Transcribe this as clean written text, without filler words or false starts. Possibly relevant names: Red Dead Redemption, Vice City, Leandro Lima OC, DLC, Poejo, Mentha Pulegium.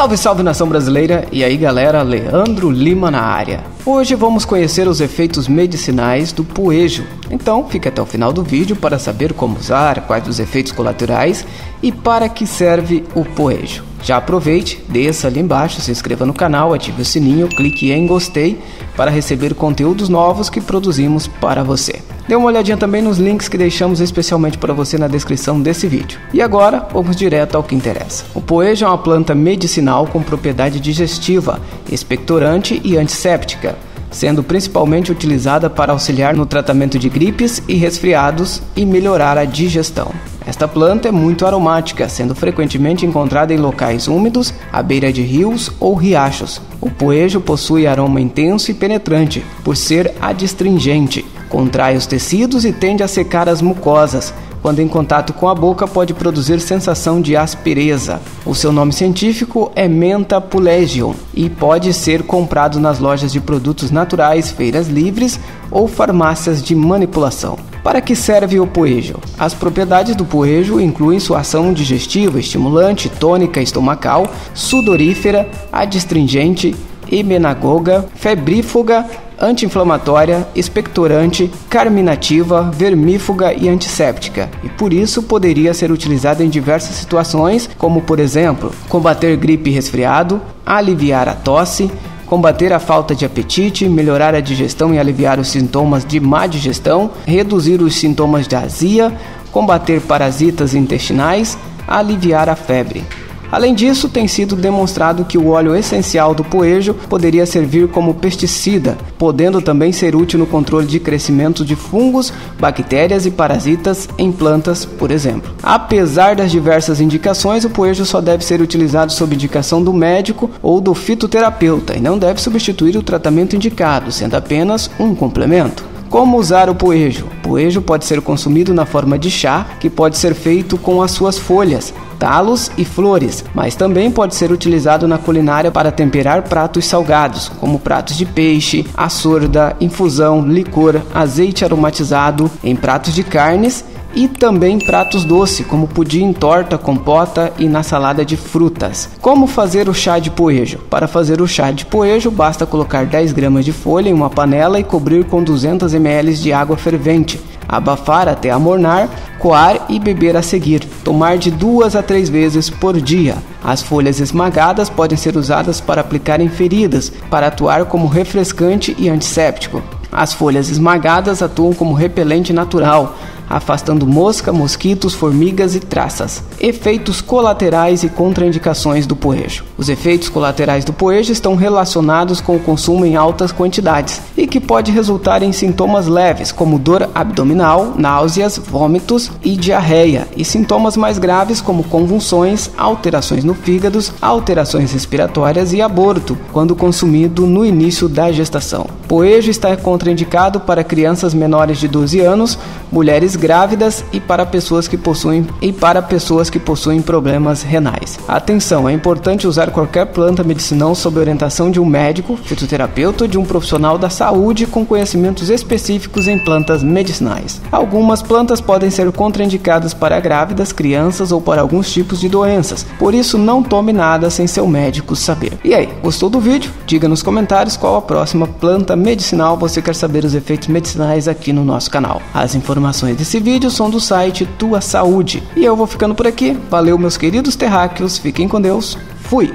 Salve, salve nação brasileira! E aí galera, Leandro Lima na área. Hoje vamos conhecer os efeitos medicinais do poejo. Então fica até o final do vídeo para saber como usar, quais os efeitos colaterais e para que serve o poejo. Já aproveite, desça ali embaixo, se inscreva no canal, ative o sininho, clique em gostei para receber conteúdos novos que produzimos para você. Dê uma olhadinha também nos links que deixamos especialmente para você na descrição desse vídeo. E agora, vamos direto ao que interessa. O poejo é uma planta medicinal com propriedade digestiva, expectorante e antisséptica, sendo principalmente utilizada para auxiliar no tratamento de gripes e resfriados e melhorar a digestão. Esta planta é muito aromática, sendo frequentemente encontrada em locais úmidos, à beira de rios ou riachos. O poejo possui aroma intenso e penetrante, por ser adstringente, contrai os tecidos e tende a secar as mucosas. Quando em contato com a boca pode produzir sensação de aspereza. O seu nome científico é Mentha Pulegium e pode ser comprado nas lojas de produtos naturais, feiras livres ou farmácias de manipulação. Para que serve o poejo? As propriedades do poejo incluem sua ação digestiva, estimulante, tônica estomacal, sudorífera, adstringente, emmenagoga, febrífuga, anti-inflamatória, expectorante, carminativa, vermífuga e antisséptica, e por isso poderia ser utilizada em diversas situações, como por exemplo, combater gripe e resfriado, aliviar a tosse, combater a falta de apetite, melhorar a digestão e aliviar os sintomas de má digestão, reduzir os sintomas de azia, combater parasitas intestinais, aliviar a febre. Além disso, tem sido demonstrado que o óleo essencial do poejo poderia servir como pesticida, podendo também ser útil no controle de crescimento de fungos, bactérias e parasitas em plantas, por exemplo. Apesar das diversas indicações, o poejo só deve ser utilizado sob indicação do médico ou do fitoterapeuta e não deve substituir o tratamento indicado, sendo apenas um complemento. Como usar o poejo? O poejo pode ser consumido na forma de chá, que pode ser feito com as suas folhas, talos e flores, mas também pode ser utilizado na culinária para temperar pratos salgados, como pratos de peixe, a sorda, infusão, licor, azeite aromatizado, em pratos de carnes e também pratos doce, como pudim, torta, compota e na salada de frutas. Como fazer o chá de poejo? Para fazer o chá de poejo, basta colocar 10 gramas de folha em uma panela e cobrir com 200 ml de água fervente, abafar até amornar, coar e beber a seguir. Tomar de 2 a 3 vezes por dia. As folhas esmagadas podem ser usadas para aplicar em feridas, para atuar como refrescante e antisséptico. As folhas esmagadas atuam como repelente natural, afastando mosca, mosquitos, formigas e traças. Efeitos colaterais e contraindicações do poejo. Os efeitos colaterais do poejo estão relacionados com o consumo em altas quantidades e que pode resultar em sintomas leves, como dor abdominal, náuseas, vômitos e diarreia, e sintomas mais graves como convulsões, alterações no fígado, alterações respiratórias e aborto, quando consumido no início da gestação. Poejo está contraindicado para crianças menores de 12 anos, mulheres grávidas e para pessoas que possuem problemas renais. Atenção, é importante usar qualquer planta medicinal sob orientação de um médico, fitoterapeuta ou de um profissional da saúde com conhecimentos específicos em plantas medicinais. Algumas plantas podem ser contraindicadas para grávidas, crianças ou para alguns tipos de doenças, por isso não tome nada sem seu médico saber. E aí, gostou do vídeo? Diga nos comentários qual a próxima planta medicinal você quer saber os efeitos medicinais aqui no nosso canal. As informações desse vídeo são do site Tua Saúde. E eu vou ficando por aqui. Valeu, meus queridos terráqueos. Fiquem com Deus. Fui!